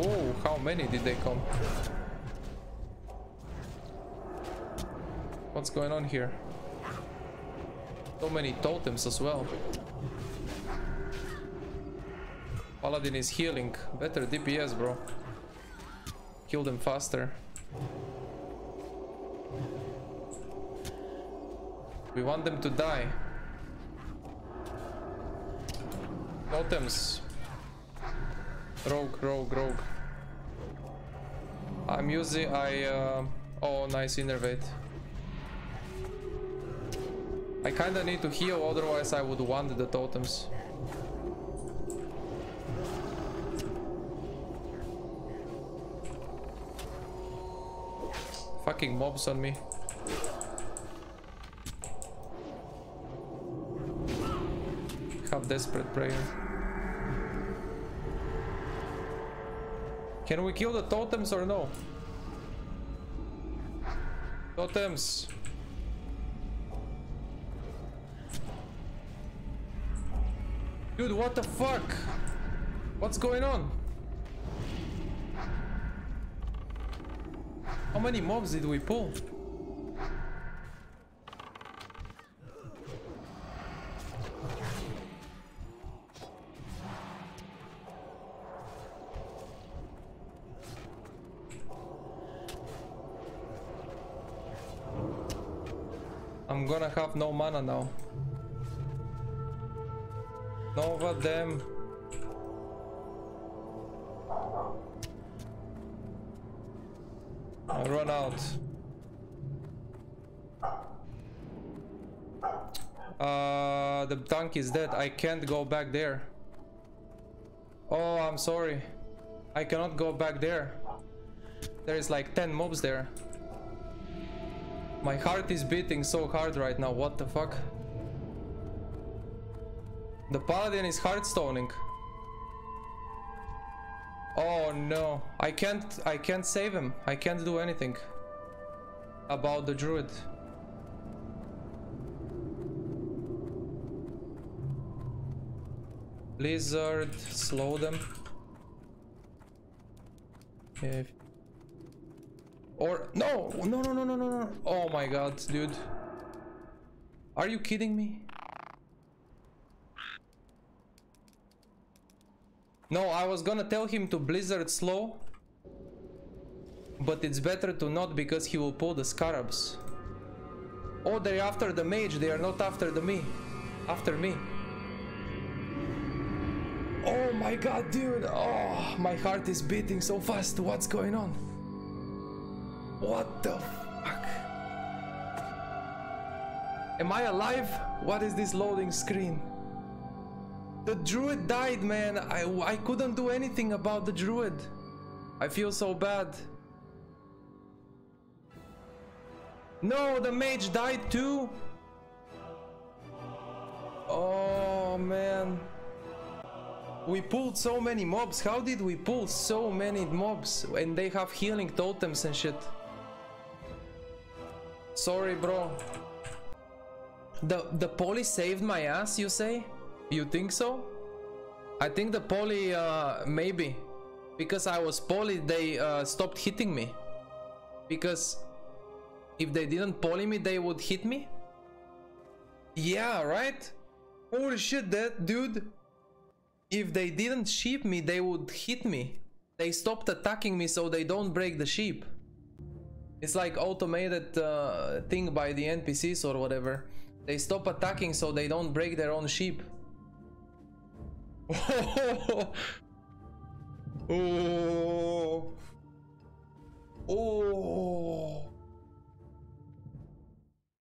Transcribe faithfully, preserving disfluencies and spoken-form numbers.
Oh, how many did they come? What's going on here? So many totems as well. Paladin is healing. Better D P S, bro. Kill them faster. We want them to die. Totems. Rogue, rogue, rogue. I'm using... I... Uh, oh, nice innervate. I kinda need to heal, otherwise I would want the totems. Fucking mobs on me. Have desperate prayer. Can we kill the totems or no? Totems. Dude, what the fuck? What's going on? How many mobs did we pull? I'm gonna have no mana now. Nova them. I run out. Uh, the tank is dead. I can't go back there. Oh, I'm sorry. I cannot go back there. There is like ten mobs there. My heart is beating so hard right now. What the fuck? The paladin is heartstoning. Oh no, I can't I can't save him. I can't do anything about the druid. Blizzard, slow them. Yeah. Or no, no, no, no, no, no, no. Oh my god, dude. Are you kidding me? No, I was gonna tell him to blizzard slow, but it's better to not because he will pull the scarabs. Oh, they're after the mage, they are not after the me. After me. Oh my god, dude. Oh, my heart is beating so fast. What's going on? What the fuck? Am I alive? What is this loading screen? The druid died, man. I, I couldn't do anything about the druid. I feel so bad. No, the mage died too. Oh, man. We pulled so many mobs. How did we pull so many mobs? And they have healing totems and shit. Sorry, bro. The, the poly saved my ass, you say? You think so? I think the poly, uh, maybe. Because I was poly, they uh, stopped hitting me. Because if they didn't poly me, they would hit me? Yeah, right? Holy shit, that dude. If they didn't sheep me, they would hit me. They stopped attacking me so they don't break the sheep. It's like automated uh, thing by the N P Cs or whatever. They stop attacking so they don't break their own sheep. Oh, oh, oh.